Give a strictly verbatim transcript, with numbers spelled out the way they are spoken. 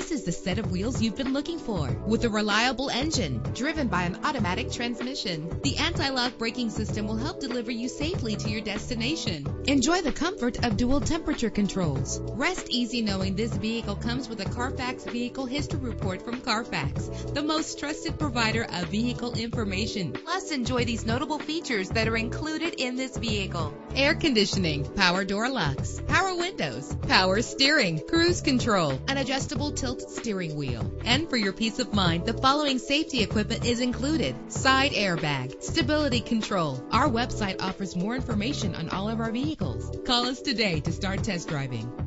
This is the set of wheels you've been looking for, with a reliable engine driven by an automatic transmission. The anti-lock braking system will help deliver you safely to your destination. Enjoy the comfort of dual temperature controls. Rest easy knowing this vehicle comes with a Carfax Vehicle History Report from Carfax, the most trusted provider of vehicle information. Plus, enjoy these notable features that are included in this vehicle: air conditioning, power door locks, power windows, power steering, cruise control, an adjustable tilt steering wheel. And for your peace of mind, the following safety equipment is included: side airbag, stability control. Our website offers more information on all of our vehicles. Call us today to start test driving.